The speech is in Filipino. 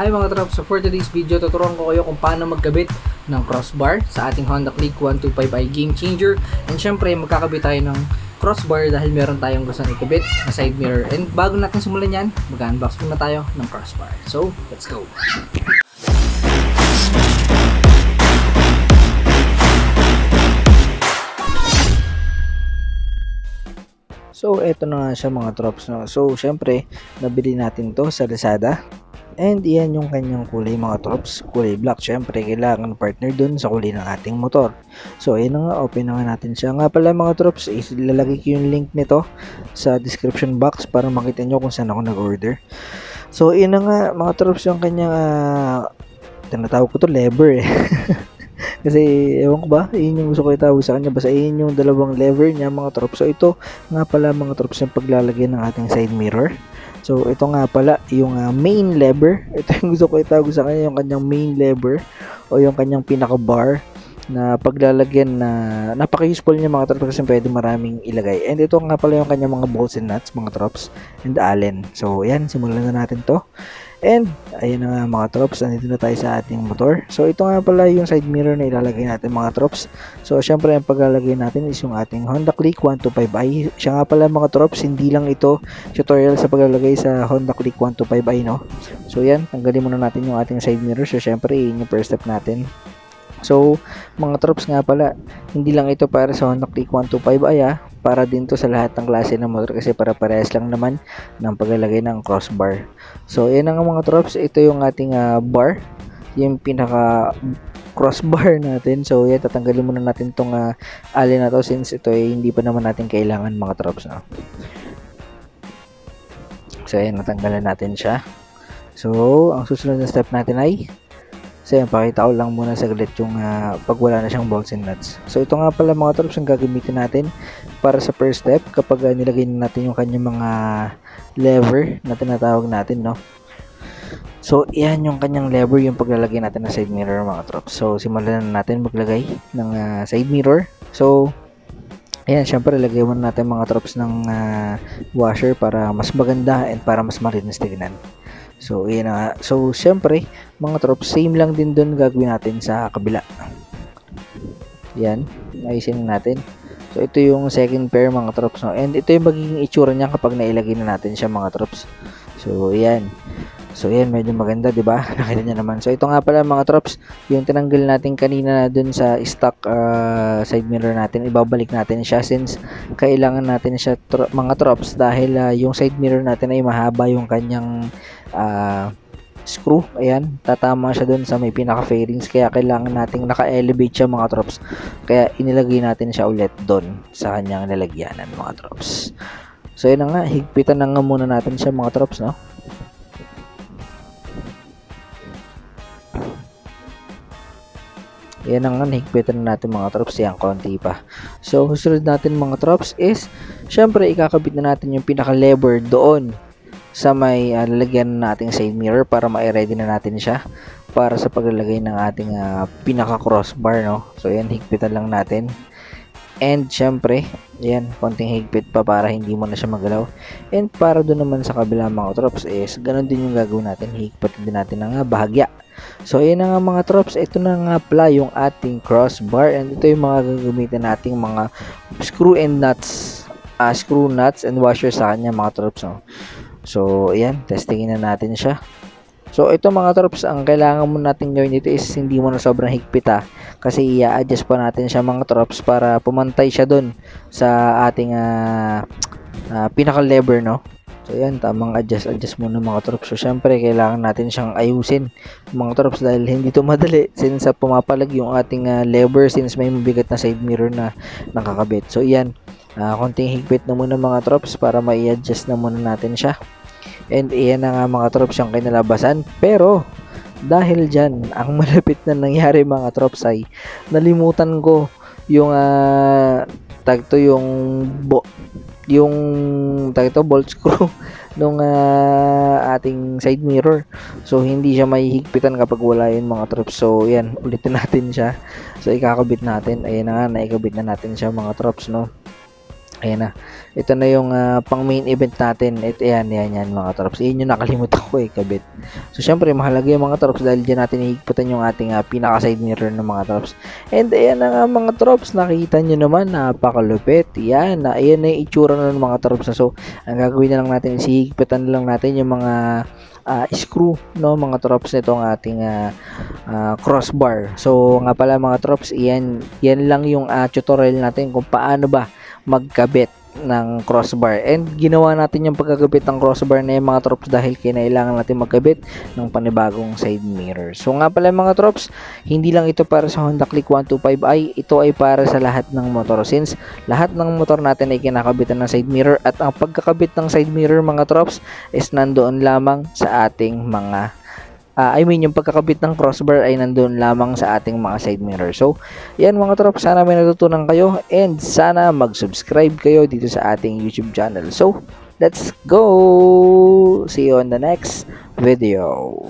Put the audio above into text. Hi mga traps! So for today's video, tuturuan ko kayo kung paano magkabit ng crossbar sa ating Honda Click 125i Game Changer. And syempre, magkakabit tayo ng crossbar dahil meron tayong gustong ikabit na side mirror. And bago natin simulan yan, mag-unbox muna tayo ng crossbar. So, let's go! So, eto na nga siya mga traps. No? So, syempre, nabili natin to sa Lazada. And iyan yung kanyang kulay mga trops, kulay black. Syempre kailangan partner dun sa kulay ng ating motor. So ayan na nga, open na nga natin siya. Nga pala mga trops, ilalagay ko yung link nito sa description box para makita nyo kung saan ako nag-order. So ayan na nga mga trops yung kanyang tinatawag ko to lever eh. Kasi ewan ko ba, iyon yung gusto ko itawag sa kanya. Basta iyon yung dalawang lever niya mga trops. So ito nga pala mga trops yung paglalagay ng ating side mirror. So ito nga pala yung main lever. Ito yung gusto ko itawag sa kanya, yung kanyang main lever o yung kanyang pinaka bar na paglalagyan na napaka-useful niya mga trops kasi pwede maraming ilagay. And ito nga pala yung kanyang mga bolts and nuts mga trops and allen. So ayan, simulan na natin to. And ayan na nga mga trops, nandito na tayo sa ating motor. So ito nga pala yung side mirror na ilalagay natin mga trops. So syempre ang paglalagay natin is yung ating Honda Click 125i. Siya nga pala mga trops, hindi lang ito tutorial sa paglalagay sa Honda Click 125i, no? So yan, tanggalin muna natin yung ating side mirror. So syempre yun yung first step natin. So mga trops nga pala, hindi lang ito para sa Honda Click 125i para din to sa lahat ng klase ng motor kasi para parehas lang naman ng paglalagay ng crossbar. So yan ang mga trops, ito yung ating bar, yung pinaka crossbar natin. So yan, tatanggalin muna natin tong allen na to since ito ay hindi pa naman natin kailangan mga trops, no? So yan, natanggalan natin siya. So ang susunod na step natin ay pakita ko lang muna saglit yung pag wala na siyang bolts and nuts. So ito nga pala mga trops ang gagamitin natin para sa first step kapag nilagay na natin yung kanyang mga lever na tinatawag natin, no? So iyan yung kanyang lever, yung paglalagay natin ng side mirror mga trops. So simulan na natin maglagay ng side mirror. So ayan, syempre ilagay muna natin mga trops ng washer para mas maganda and para mas malinis tignan. So ayan na nga. So syempre mga trops, same lang din doon gagawin natin sa kabila. Ayan, ayusin natin. So ito yung second pair mga trops, no? And ito yung magiging itsura niya kapag nailagay na natin siya mga trops. So ayan. So ayan, medyo maganda, di ba? Nakita niya naman. So ito nga pala mga trops, yung tinanggal natin kanina doon sa stock side mirror natin, ibabalik natin siya since kailangan natin siya mga trops dahil yung side mirror natin ay mahaba yung kanyang screw. Ayan, tatama siya doon sa may pinaka fairings kaya kailangan nating naka-elevate siya mga trops, kaya inilagay natin siya ulit doon sa kanyang nilagyanan mga trops. So yun nga, higpitan na nga muna natin siya mga trops, no? Ayan nga, higpitan na natin mga trops, yan, konti pa. So susunod natin mga trops is syempre ikakabit na natin yung pinaka lever doon sa may lalagyan na ating side mirror para ma-ready na natin siya para sa paglalagay ng ating pinaka crossbar, no? So yan, higpitan lang natin. And syempre yan, konting higpit pa para hindi mo na siya magalaw. And para doon naman sa kabila mga trops is ganun din yung gagawin natin, higpitan din natin ng bahagya. So yan na nga mga trops, ito na nga pala yung ating crossbar. And ito yung mga gagamitin nating mga screw and nuts, screw nuts and washer sa kanya mga trops, no? So ayan, testingin na natin siya. So ito mga trops, ang kailangan mo natin gawin dito is hindi mo na sobrang higpita kasi i-adjust pa natin siya mga trops para pumantay siya dun sa ating pinaka lever, no? So ayan, tamang adjust muna mga trops. So syempre kailangan natin siyang ayusin mga trops dahil hindi ito madali since pumapalag yung ating lever since may mabigat na side mirror na nakakabit. So ayan, konting higpit na muna mga trops para ma-adjust na muna natin siya. And iyan na nga mga trops yung kinalabasan, pero dahil dyan ang malapit na nangyari mga trops ay nalimutan ko yung bolt screw nung ating side mirror. So hindi siya mahihigpitan kapag wala yun mga trops. So yan, ulitin natin siya. So ikakabit natin. Ayan na nga, naikabit na natin siya mga trops, no? Ayan na. Ito na yung pang main event natin. Ito yan mga trops. Iyon yung nakalimutan ko kabit. So syempre mahalaga yung mga trops dahil dyan natin ihigpitan yung ating pinaka side mirror ng mga trops. And ayan na nga mga trops, nakita nyo naman napakalupit. Yan, ayan na yung itsura na ng mga trops. So ang gagawin na lang natin, ihigpitan lang natin yung mga screw, no mga trops, nitong ating crossbar. So nga pala mga trops, yan lang yung tutorial natin kung paano ba magkabit ng crossbar. And ginawa natin yung pagkakabit ng crossbar na yung mga trops dahil kinailangan natin magkabit ng panibagong side mirror. So nga pala mga trops, hindi lang ito para sa Honda Click 125i, ito ay para sa lahat ng motor since lahat ng motor natin ay kinakabitan ng side mirror, at ang pagkakabit ng side mirror mga trops is nandoon lamang sa ating mga yung pagkakabit ng crossbar ay nandoon lamang sa ating mga side mirror. So, yan mga trops, sana may natutunan kayo and sana mag-subscribe kayo dito sa ating YouTube channel. So, let's go! See you on the next video!